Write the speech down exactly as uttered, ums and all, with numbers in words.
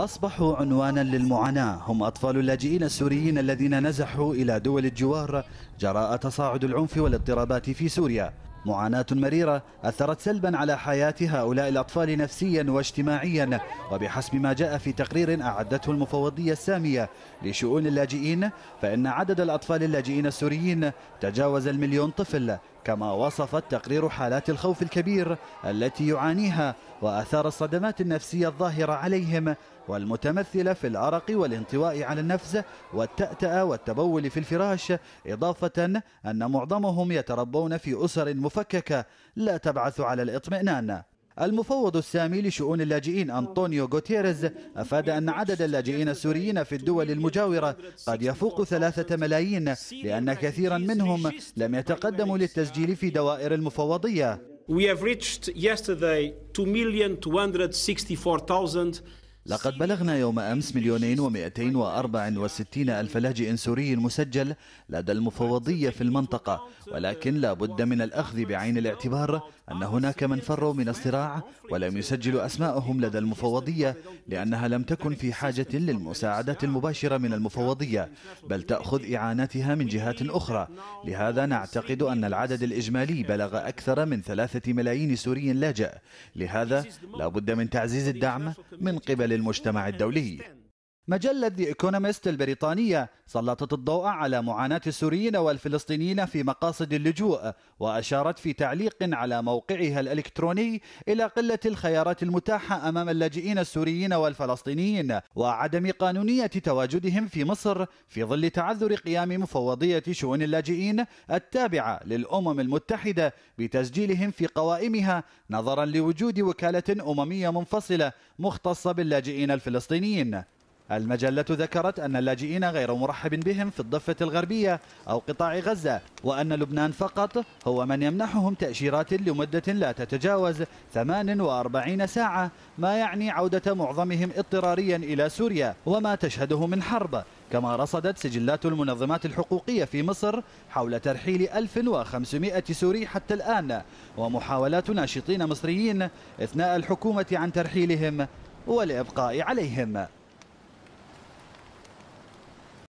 أصبحوا عنوانا للمعاناة هم أطفال اللاجئين السوريين الذين نزحوا إلى دول الجوار جراء تصاعد العنف والاضطرابات في سوريا. معاناة مريرة أثرت سلبا على حياة هؤلاء الأطفال نفسيا واجتماعيا، وبحسب ما جاء في تقرير أعدته المفوضية السامية لشؤون اللاجئين فإن عدد الأطفال اللاجئين السوريين تجاوز المليون طفل، كما وصف التقرير حالات الخوف الكبير التي يعانيها وآثار الصدمات النفسية الظاهرة عليهم والمتمثلة في الأرق والانطواء على النفس والتأتأة والتبول في الفراش، إضافة أن معظمهم يتربون في أسر مفككة لا تبعث على الاطمئنان. المفوض السامي لشؤون اللاجئين أنطونيو غوتيريش أفاد أن عدد اللاجئين السوريين في الدول المجاورة قد يفوق ثلاثة ملايين، لأن كثيرا منهم لم يتقدموا للتسجيل في دوائر المفوضية. لقد بلغنا يوم أمس مليونين ومئتين وأربع وستين ألف لاجئ سوري مسجل لدى المفوضية في المنطقة، ولكن لا بد من الأخذ بعين الاعتبار أن هناك من فروا من الصراع ولم يسجلوا أسماءهم لدى المفوضية، لأنها لم تكن في حاجة للمساعدات المباشرة من المفوضية بل تأخذ إعانتها من جهات أخرى. لهذا نعتقد أن العدد الإجمالي بلغ أكثر من ثلاثة ملايين سوري لاجئ، لهذا لا بد من تعزيز الدعم من قبل المجتمع الدولي. مجلة The Economist البريطانية سلطت الضوء على معاناة السوريين والفلسطينيين في مقاصد اللجوء، وأشارت في تعليق على موقعها الإلكتروني إلى قلة الخيارات المتاحة أمام اللاجئين السوريين والفلسطينيين وعدم قانونية تواجدهم في مصر في ظل تعذر قيام مفوضية شؤون اللاجئين التابعة للأمم المتحدة بتسجيلهم في قوائمها نظرا لوجود وكالة أممية منفصلة مختصة باللاجئين الفلسطينيين. المجلة ذكرت أن اللاجئين غير مرحب بهم في الضفة الغربية أو قطاع غزة، وأن لبنان فقط هو من يمنحهم تأشيرات لمدة لا تتجاوز ثمان وأربعين ساعة، ما يعني عودة معظمهم اضطراريا إلى سوريا وما تشهده من حرب. كما رصدت سجلات المنظمات الحقوقية في مصر حول ترحيل ألف وخمسمئة سوري حتى الآن، ومحاولات ناشطين مصريين إثناء الحكومة عن ترحيلهم والإبقاء عليهم.